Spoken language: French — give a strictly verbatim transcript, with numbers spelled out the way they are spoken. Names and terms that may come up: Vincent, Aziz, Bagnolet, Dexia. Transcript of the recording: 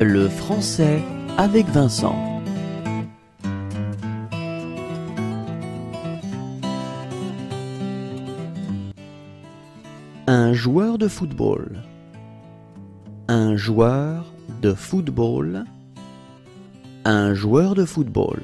Le français avec Vincent. Un joueur de football. Un joueur de football. Un joueur de football.